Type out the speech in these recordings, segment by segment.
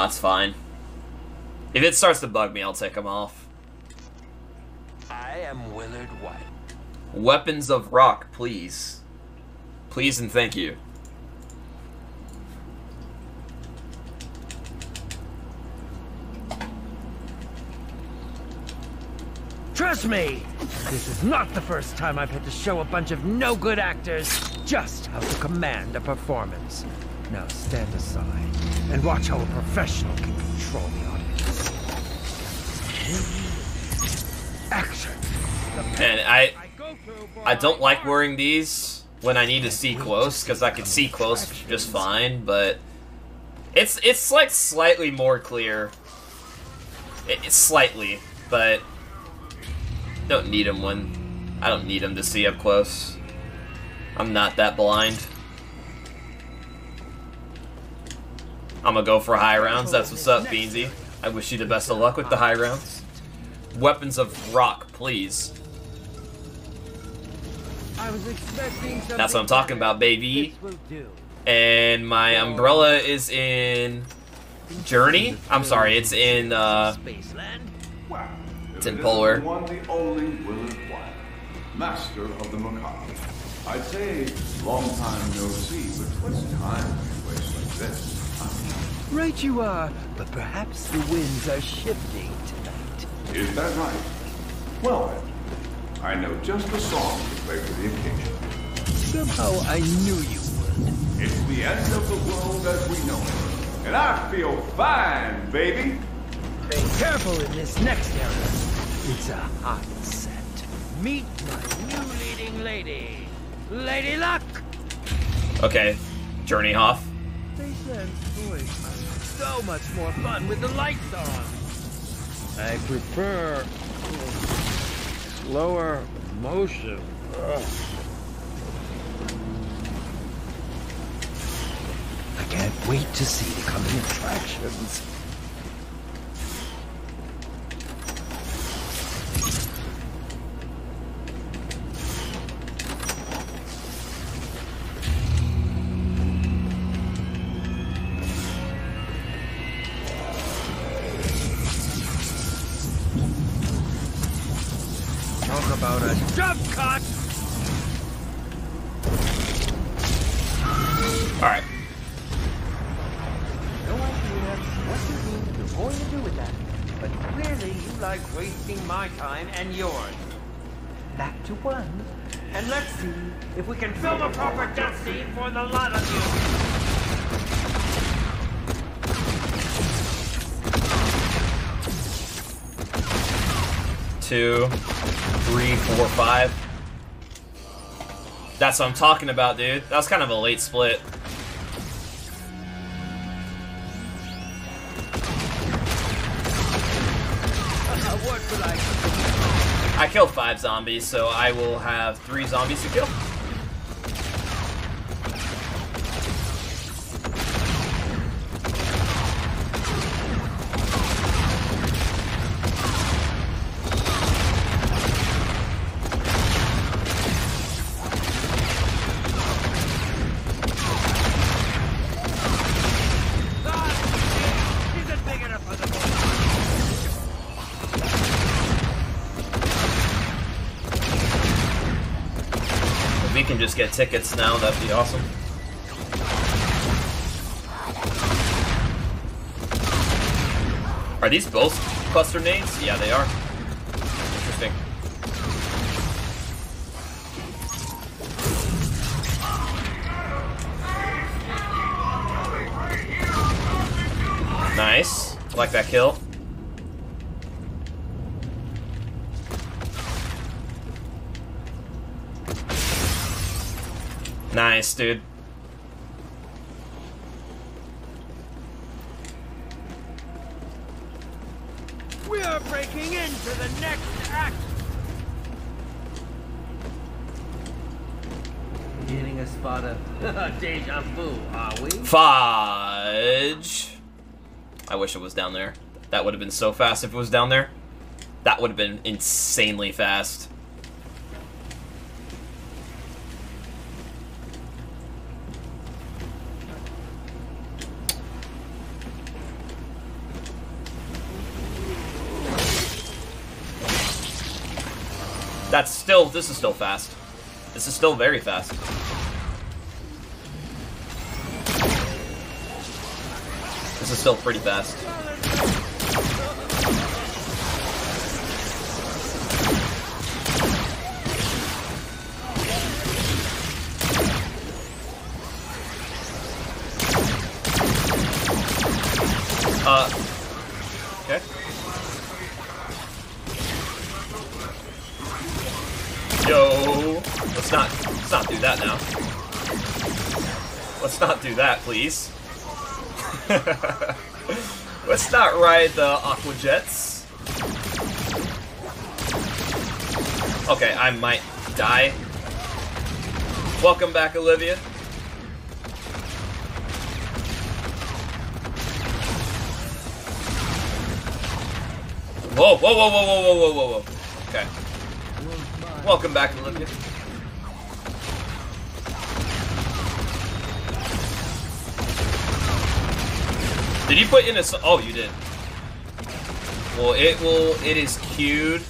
Nah, it's fine. If it starts to bug me, I'll take them off. I am Willard White. Weapons of Rock, please. Please and thank you. Trust me, this is not the first time I've had to show a bunch of no-good actors just how to command a performance. Now stand aside and watch how a professional can control the audience. Action! And I don't like wearing these when I need to see close, because I can see close just fine, but it's like slightly more clear. It's slightly, but don't need them when I don't need them to see up close. I'm not that blind. I'm gonna go for high rounds. That's what's up, Beansy. I wish you the best of luck with the high rounds. Weapons of Rock, please. That's what I'm talking about, baby. And my umbrella is in Journey. I'm sorry, it's in Polar. Master of the Macaw. I'd say long time no see, but what's time we waste like this? Right you are, but perhaps the winds are shifting tonight. Is that right? Well, I know just the song to play for the occasion. Somehow I knew you would. It's the end of the world as we know it, and I feel fine, baby. Be careful in this next area. It's a hot set. Meet my new leading lady, Lady Luck. Okay, Journey off. So much more fun with the lights on. I prefer slower motion. Ugh. I can't wait to see the coming attractions. Two, three, four, five. That's what I'm talking about, dude. That was kind of a late split. I killed 5 zombies, so I will have 3 zombies to kill. Just get tickets now, that'd be awesome. Are these both cluster nades? Yeah, they are. Interesting. Nice. Like that kill. Nice, dude. We are breaking into the next act. Getting a spot of deja vu, are we? Fudge. I wish it was down there. That would have been so fast if it was down there. That would have been insanely fast. That's still, this is still fast. This is still very fast. This is still pretty fast. Okay. Yo, let's not do that now. Let's not do that, please. Let's not ride the Aqua Jets. Okay, I might die. Welcome back, Olivia. Whoa, whoa, whoa, whoa, whoa, whoa, whoa, whoa, whoa. Okay. Welcome back, Olivia. Did you put in a... Oh, you did. Well, it will... It is queued.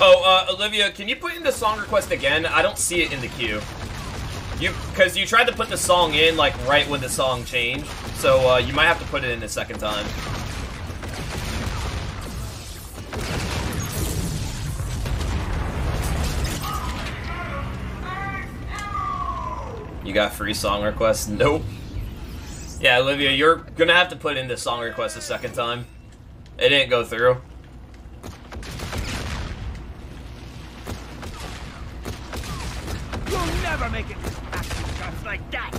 Oh, Olivia, can you put in the song request again? I don't see it in the queue. Because you tried to put the song in, like, right when the song changed. So, you might have to put it in a second time. You got free song requests? Nope. Yeah, Olivia, you're gonna have to put in the song request a second time. It didn't go through. You'll never make it just like that.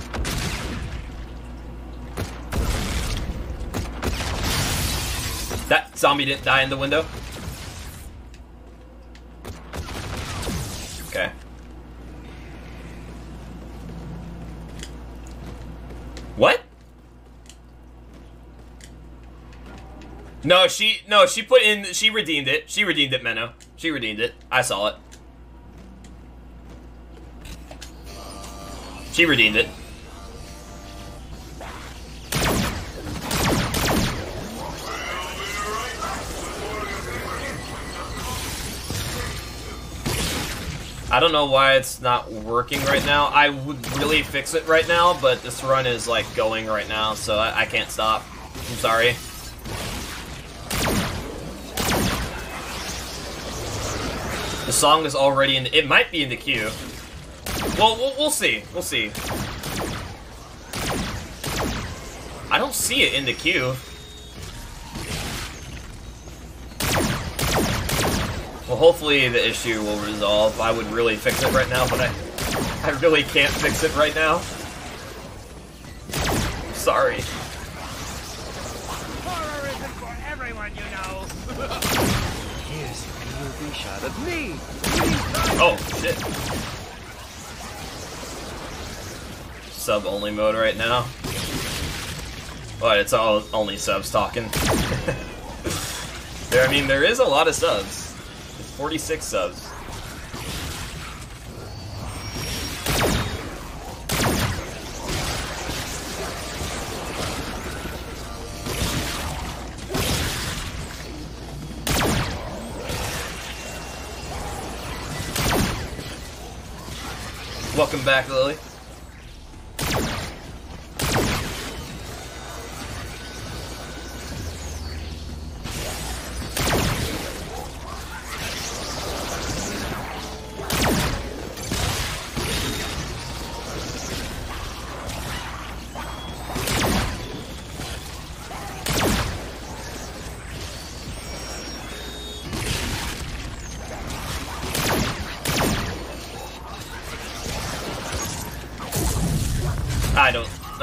That zombie didn't die in the window. Okay. What? No, she put in, she redeemed it, Menno. She redeemed it. I saw it. She redeemed it. I don't know why it's not working right now. I would really fix it right now, but this run is like going right now, so I can't stop. I'm sorry. The song is already in. It might be in the queue. Well, we'll see. We'll see. I don't see it in the queue. Well, hopefully the issue will resolve. I would really fix it right now, but I really can't fix it right now. I'm sorry. Horror isn't for everyone, you know. Here's a movie shot of me. Oh shit. Sub only mode right now. But it's all only subs talking. I mean, there is a lot of subs. 46 subs. Welcome back, Lily.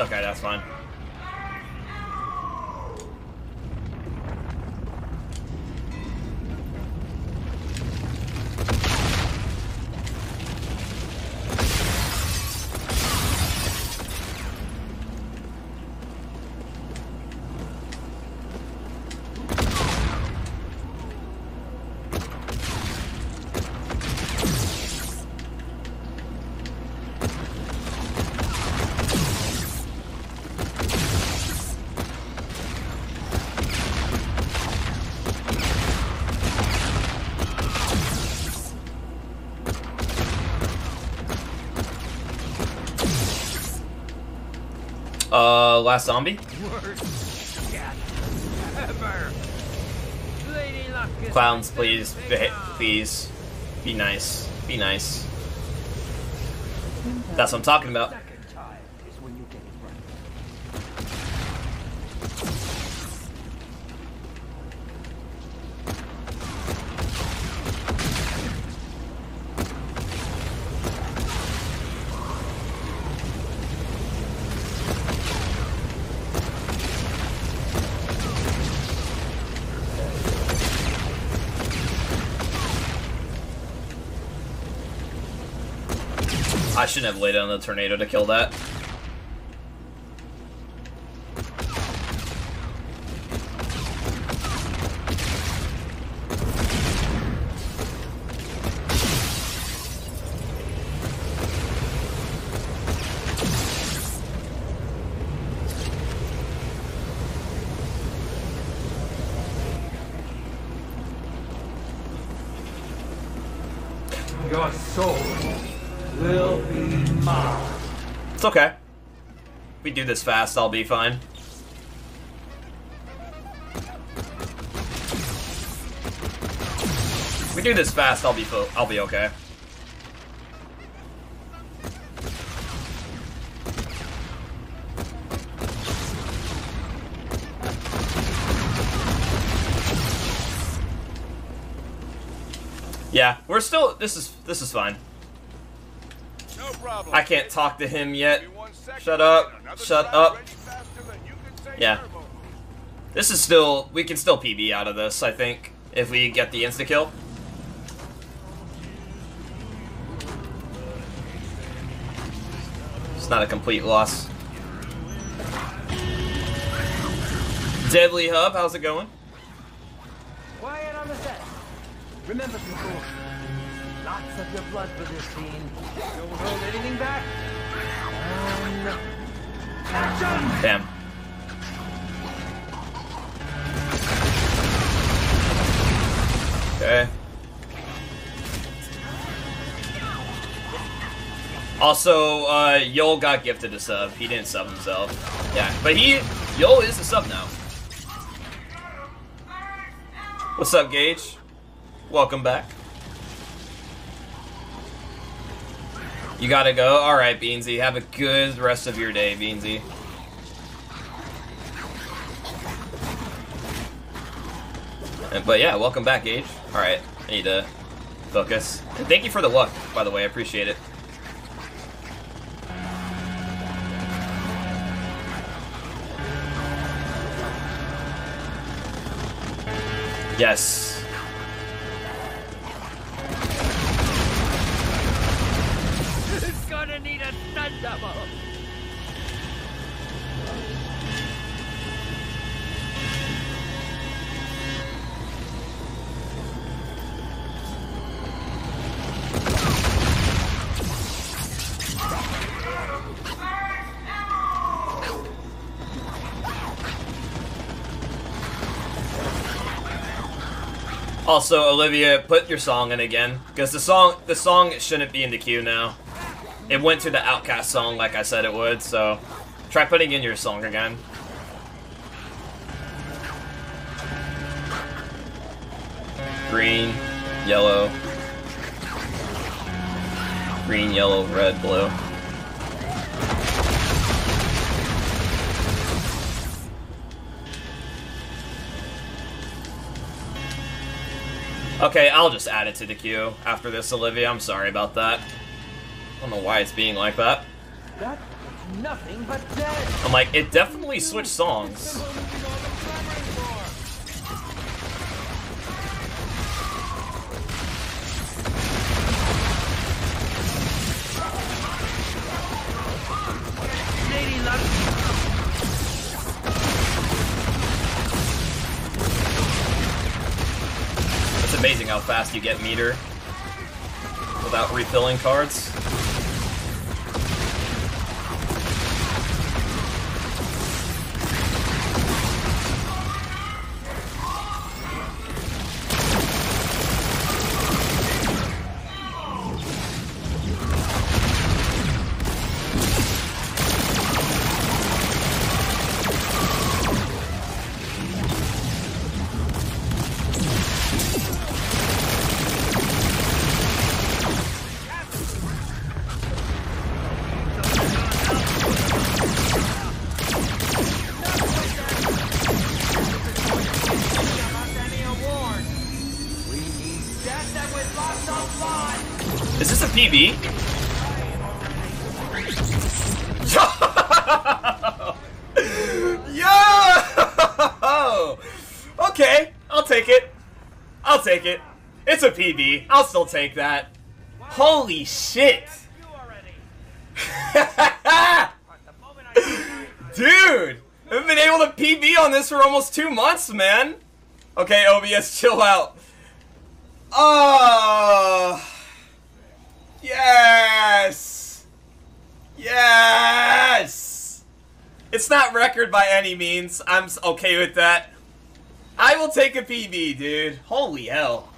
Okay, that's fine. Last zombie? Worst cat ever. Lady Luck is Clowns, please. Please. Be nice. Be nice. That's what I'm talking about. I shouldn't have laid on the tornado to kill that. Your soul will be mine. It's okay. We do this fast, I'll be fine. We do this fast, I'll be okay. Yeah, we're still this is fine. No problem. I can't talk to him yet. Shut up. Shut up. Yeah. This is still, we can still PB out of this, I think, if we get the insta kill. It's not a complete loss. Deadly Hub, how's it going? Quiet on the set. Remember people. Lots of your blood for this scene. Don't hold anything back. No. Action! Damn. Okay. Also, Yol got gifted a sub. He didn't sub himself. Yeah, but Yol is a sub now. What's up, Gage? Welcome back. You gotta go? Alright, Beansy. Have a good rest of your day, Beansy. But yeah, welcome back, Gage. Alright, I need to focus. And thank you for the luck, by the way. I appreciate it. Yes. Also, Olivia, put your song in again, because the song shouldn't be in the queue now. It went to the Outkast song like I said it would, so try putting in your song again. Green, yellow. Green, yellow, red, blue. Okay, I'll just add it to the queue after this, Olivia. I'm sorry about that. I don't know why it's being like that. That is nothing but death. I'm like, it definitely switched songs. Amazing how fast you get meter without refilling cards. Is this a PB? Yo! Okay, I'll take it. I'll take it. It's a PB. I'll still take that. Holy shit! Dude! I've been able to PB on this for almost 2 months, man! Okay, OBS, chill out. Oh! Yes! Yes! It's not record by any means. I'm okay with that. I will take a PB, dude. Holy hell.